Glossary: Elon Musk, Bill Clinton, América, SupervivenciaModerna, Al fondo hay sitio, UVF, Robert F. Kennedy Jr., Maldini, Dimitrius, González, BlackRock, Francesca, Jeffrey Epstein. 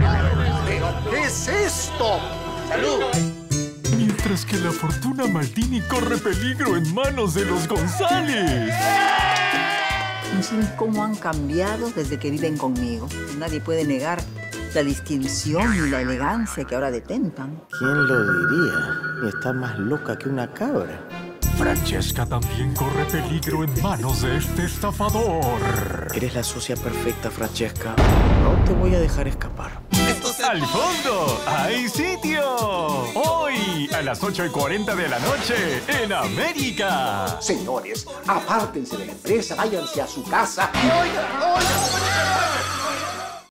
¿Pero qué es esto? ¡Salud! Mientras que la fortuna Maldini corre peligro en manos de los González. Miren cómo han cambiado desde que viven conmigo. Nadie puede negar la distinción y la elegancia que ahora detentan. ¿Quién lo diría? Está más loca que una cabra. Francesca también corre peligro en manos de este estafador. Eres la socia perfecta, Francesca. No te voy a dejar escapar. ¡Al fondo hay sitio! Hoy, a las 8:40 de la noche, en América. Señores, apártense de la empresa, váyanse a su casa. ¡Oiga, oiga, oiga!